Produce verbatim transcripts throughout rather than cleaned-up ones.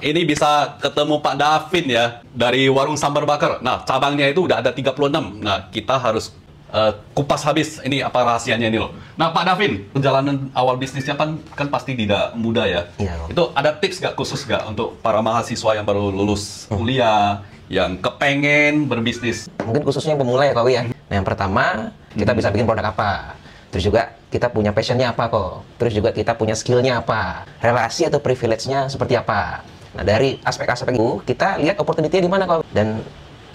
Ini bisa ketemu Pak Davin ya, dari Waroeng Sambal Bakar. Nah, cabangnya itu udah ada tiga puluh enam. Nah, kita harus uh, kupas habis ini apa rahasianya ini loh. Nah, Pak Davin, perjalanan awal bisnisnya kan, kan pasti tidak mudah ya. Iya. Itu ada tips nggak khusus nggak untuk para mahasiswa yang baru lulus kuliah, yang kepengen berbisnis? Mungkin khususnya yang pemula ya, Pak Wi ya. Nah, yang pertama, kita bisa bikin produk apa? Terus juga kita punya passionnya apa kok? Terus juga kita punya skillnya apa? Relasi atau privilege-nya seperti apa? Nah, dari aspek-aspek itu, kita lihat opportunity-nya di mana kok. Dan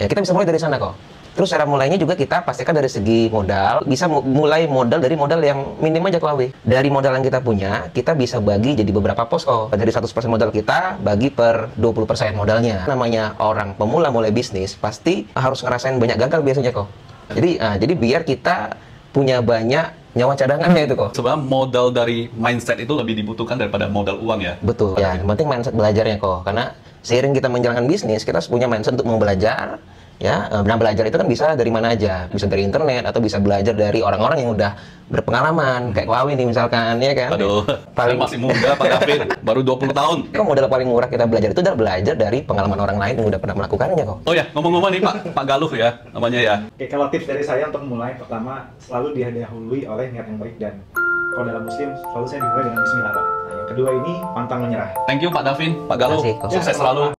ya, kita bisa mulai dari sana kok. Terus cara mulainya juga kita pastikan dari segi modal, bisa mulai modal dari modal yang minim aja kok. Dari modal yang kita punya, kita bisa bagi jadi beberapa pos kok. Dari seratus persen modal kita, bagi per dua puluh persen modalnya. Namanya orang pemula mulai bisnis, pasti harus ngerasain banyak gagal biasanya kok. Jadi, nah, jadi biar kita punya banyak nyawa cadangannya itu kok. Sebenarnya modal dari mindset itu lebih dibutuhkan daripada modal uang ya? Betul, ya, yang penting mindset belajarnya kok. Karena seiring kita menjalankan bisnis, kita punya mindset untuk mau belajar. Ya, nah belajar itu kan bisa dari mana aja. Bisa dari internet, atau bisa belajar dari orang-orang yang udah berpengalaman. Kayak Wawi nih misalkan, ya kan? Aduh, paling... saya masih muda Pak Davin, baru dua puluh tahun. Kok modal paling murah kita belajar itu adalah belajar dari pengalaman orang lain yang udah pernah melakukannya kok. Oh ya, ngomong-ngomong nih Pak, Pak Galuh ya namanya ya. Oke, kalau tips dari saya untuk memulai, pertama, selalu didahului oleh niat yang baik. Dan kalau dalam muslim, selalu saya dimulai dengan bismillah. Nah, yang kedua ini, pantang menyerah. Thank you Pak Davin, Pak Galuh, sukses selalu.